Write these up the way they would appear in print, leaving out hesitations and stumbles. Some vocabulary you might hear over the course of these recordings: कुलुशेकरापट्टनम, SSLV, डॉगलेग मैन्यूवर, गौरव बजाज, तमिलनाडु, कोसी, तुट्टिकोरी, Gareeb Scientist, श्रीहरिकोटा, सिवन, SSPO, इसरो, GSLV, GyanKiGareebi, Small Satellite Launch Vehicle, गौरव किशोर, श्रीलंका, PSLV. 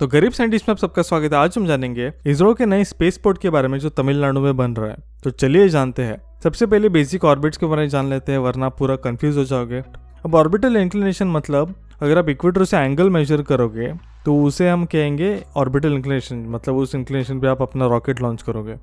तो गरीब साइंटिस्ट में आप सबका स्वागत है। आज हम जानेंगे इसरो के नए स्पेस पोर्ट के बारे में जो तमिलनाडु में बन रहा है। तो चलिए जानते हैं। सबसे पहले बेसिक ऑर्बिट्स के बारे में जान लेते हैं, वरना पूरा कंफ्यूज हो जाओगे। अब ऑर्बिटल इंक्लिनेशन मतलब अगर आप इक्वेटर से एंगल मेजर करोगे तो उसे हम कहेंगे ऑर्बिटल इंक्लिनेशन, मतलब उस इंक्लिनेशन पे आप अपना रॉकेट लॉन्च करोगे।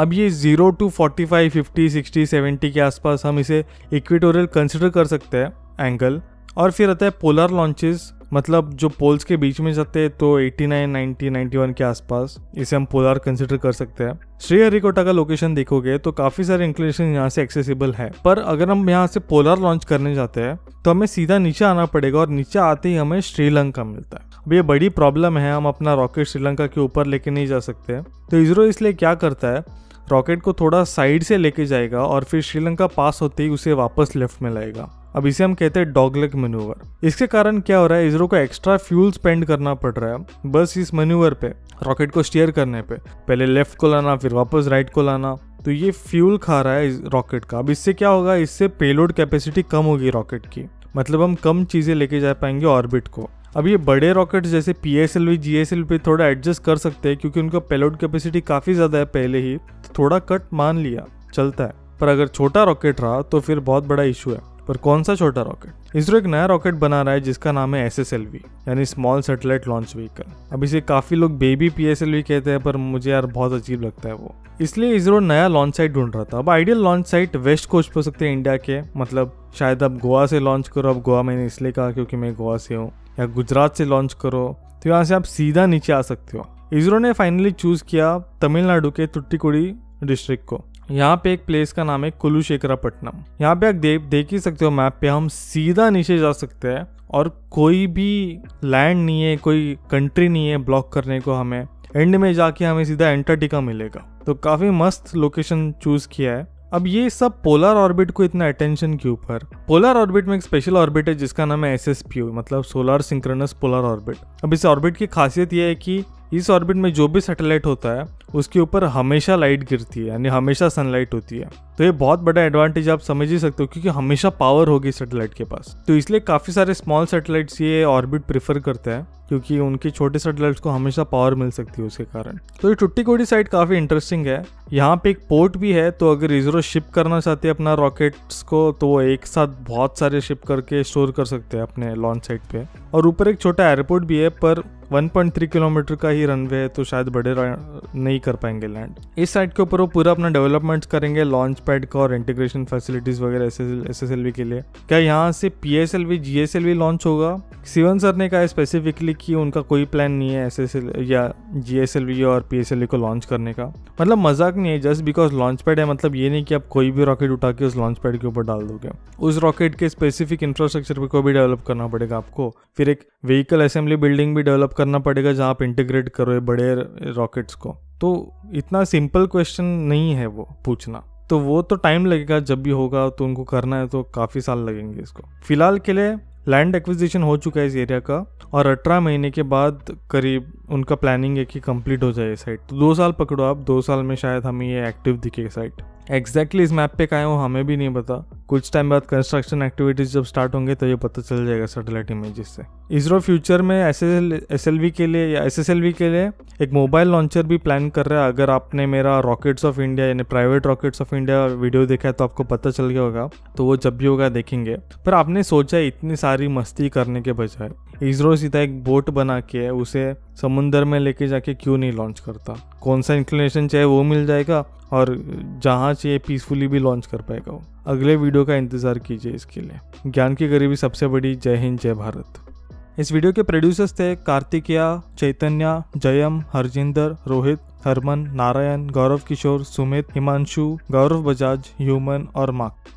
अब ये 0 टू 45, 50, 60, 70 के आसपास हम इसे इक्वेटोरियल कंसिडर कर सकते हैं एंगल। और फिर आता है पोलर लॉन्चेस, मतलब जो पोल्स के बीच में जाते हैं, तो 89, 90, 91 के आसपास इसे हम पोलर कंसिडर कर सकते हैं। श्रीहरिकोटा का लोकेशन देखोगे तो काफी सारे इंक्लिनेशन यहाँ से एक्सेसिबल है, पर अगर हम यहाँ से पोलर लॉन्च करने जाते हैं तो हमें सीधा नीचे आना पड़ेगा और नीचे आते ही हमें श्रीलंका मिलता है। अब ये बड़ी प्रॉब्लम है, हम अपना रॉकेट श्रीलंका के ऊपर लेके नहीं जा सकते। तो इसरो इसलिए क्या करता है, रॉकेट को थोड़ा साइड से लेके जाएगा और फिर श्रीलंका पास होते ही उसे वापस लेफ्ट में लाएगा। अब इसे हम कहते हैं डॉगलेग मैन्यूवर। इसके कारण क्या हो रहा है, इसरो को एक्स्ट्रा फ्यूल स्पेंड करना पड़ रहा है बस इस मैन्यूवर पे, रॉकेट को स्टीयर करने पे। पहले लेफ्ट को लाना, फिर वापस राइट को लाना, तो ये फ्यूल खा रहा है इस रॉकेट का। अब इससे क्या होगा, इससे पेलोड कैपेसिटी कम होगी रॉकेट की, मतलब हम कम चीज़ें लेके जा पाएंगे ऑर्बिट को। अब ये बड़े रॉकेट्स जैसे PSLV, GSLV थोड़ा एडजस्ट कर सकते हैं क्योंकि उनका पेलोड कैपेसिटी काफ़ी ज़्यादा है पहले ही, तो थोड़ा कट मान लिया चलता है। पर अगर छोटा रॉकेट रहा तो फिर बहुत बड़ा इशू है। पर कौन सा छोटा रॉकेट, इसरो एक नया रॉकेट बना रहा है जिसका नाम है SSLV, यानी स्मॉल सैटेलाइट लॉन्च व्हीकल। अब इसे काफी लोग बेबी PSLV कहते हैं, पर मुझे यार बहुत अजीब लगता है वो, इसलिए इसरो नया लॉन्च साइट ढूंढ रहा था। अब ideal launch site west coast पर सकते हैं इंडिया के, मतलब शायद आप गोवा से लॉन्च करो। अब गोवा मैंने इसलिए कहा क्योंकि मैं गोवा से हूँ, या गुजरात से लॉन्च करो तो यहाँ से आप सीधा नीचे आ सकते हो। इसरो ने फाइनली चूज किया तमिलनाडु के तुट्टिकोरी डिस्ट्रिक्ट को। यहाँ पे एक प्लेस का नाम है कुलुशेकरापट्टनम। यहाँ पे आप देख ही सकते हो मैप पे, हम सीधा नीचे जा सकते हैं और कोई भी लैंड नहीं है, कोई कंट्री नहीं है ब्लॉक करने को। हमें एंड में जाके हमें सीधा एंटार्टिका मिलेगा। तो काफी मस्त लोकेशन चूज किया है। अब ये सब पोलर ऑर्बिट को इतना अटेंशन क्यों, पर पोलर ऑर्बिट में एक स्पेशल ऑर्बिट है जिसका नाम है SSPO, मतलब सोलर सिंक्रोनस पोलर ऑर्बिट। अब इस ऑर्बिट की खासियत यह है कि इस ऑर्बिट में जो भी सैटेलाइट होता है उसके ऊपर हमेशा लाइट गिरती है, यानी हमेशा सनलाइट होती है। तो ये बहुत बड़ा एडवांटेज आप समझ ही सकते हो क्योंकि हमेशा पावर होगी सैटेलाइट के पास। तो इसलिए काफ़ी सारे स्मॉल सैटेलाइट्स ये ऑर्बिट प्रेफर करते हैं क्योंकि उनके छोटे सैटेलाइट्स को हमेशा पावर मिल सकती है उसके कारण। तो ये टुट्टिकोडी साइट काफ़ी इंटरेस्टिंग है। यहाँ पे एक पोर्ट भी है, तो अगर इसरो शिप करना चाहते हैं अपना रॉकेट्स को तो वो एक साथ बहुत सारे शिप करके स्टोर कर सकते हैं अपने लॉन्च साइट पे। और ऊपर एक छोटा एयरपोर्ट भी है, पर 1.3 किलोमीटर का ही रनवे है, तो शायद बड़े नहीं कर पाएंगे लैंड। इस साइट के ऊपर वो पूरा अपना डेवलपमेंट करेंगे लॉन्च पैड का और इंटीग्रेशन फैसिलिटीज वगैरह SSLV के लिए। क्या यहाँ से PSLV, GSLV लॉन्च होगा? सिवन सर ने कहा स्पेसिफिकली कि उनका कोई प्लान नहीं है SSLV या GSLV और PSLV को लॉन्च करने का। मतलब मजाक नहीं है, जस्ट बिकॉज लॉन्च पैड है मतलब ये नहीं कि आप कोई भी रॉकेट उठा के उस लॉन्च पैड के ऊपर डाल दोगे। उस रॉकेट के स्पेसिफिक इंफ्रास्ट्रक्चर को भी डेवलप करना पड़ेगा आपको। फिर एक व्हीकल असेंबली बिल्डिंग भी डेवलप करना पड़ेगा जहाँ आप इंटीग्रेट करो बड़े रॉकेट्स को। तो इतना सिंपल क्वेश्चन नहीं है वो पूछना, तो वो तो टाइम लगेगा। जब भी होगा तो उनको करना है तो काफ़ी साल लगेंगे इसको। फिलहाल के लिए लैंड एक्विजिशन हो चुका है इस एरिया का और 18 महीने के बाद करीब उनका प्लानिंग है कि कंप्लीट हो जाए साइट। तो 2 साल पकड़ो आप, 2 साल में शायद हमें ये एक्टिव दिखे साइट। एग्जैक्टली इस मैप पे कहाँ हो हमें भी नहीं पता। कुछ टाइम बाद कंस्ट्रक्शन एक्टिविटीज जब स्टार्ट होंगे तो ये पता चल जाएगा सैटेलाइट इमेजेस से। इसरो फ्यूचर में SSLV के लिए या SSLV के लिए एक मोबाइल लॉन्चर भी प्लान कर रहा है। अगर आपने मेरा रॉकेट्स ऑफ इंडिया यानी private rockets of India video देखा है तो आपको पता चल गया होगा, तो वो जब भी होगा देखेंगे। पर आपने सोचा इतनी सारी मस्ती करने के बजाय इसरो सीधा एक बोट बना के उसे समुंदर में लेके जाके क्यों नहीं लॉन्च करता? कौन सा इंक्लिनेशन चाहिए वो मिल जाएगा और जहाँ चाहिए पीसफुली भी लॉन्च कर पाएगा वो। अगले वीडियो का इंतज़ार कीजिए इसके लिए। ज्ञान की गरीबी सबसे बड़ी। जय हिंद, जय भारत। इस वीडियो के प्रोड्यूसर्स थे कार्तिकेया, चैतन्या, जयम, हरजिंदर, रोहित, हरमन, नारायण, गौरव किशोर, सुमित, हिमांशु, गौरव बजाज, ह्यूमन और मार्क।